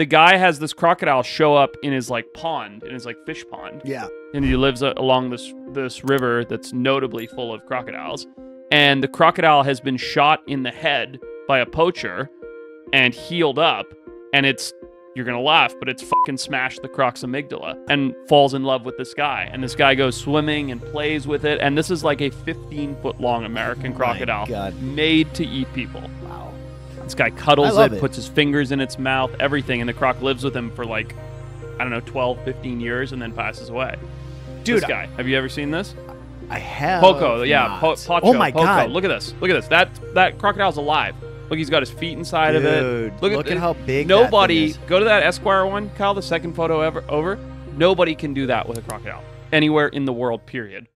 the guy has this crocodile show up in his like pond, in his like fish pond. Yeah. And he lives along this river that's notably full of crocodiles. And the crocodile has been shot in the head by a poacher and healed up. And it's, you're going to laugh, but it's fucking smashed the croc's amygdala and falls in love with this guy. And this guy goes swimming and plays with it. And this is like a 15-foot long American crocodile made to eat people. Wow. This guy cuddles it, puts his fingers in its mouth, everything. And the croc lives with him for like, I don't know, 12, 15 years and then passes away. Dude. This guy. Have you ever seen this? I have. Poco, yeah. Poncho, oh my Poco. God. Look at this. Look at this. That crocodile's alive. Look, he's got his feet inside of it. Look at how big that thing is. Go to that Esquire one, Kyle, the second photo over. Nobody can do that with a crocodile anywhere in the world, period.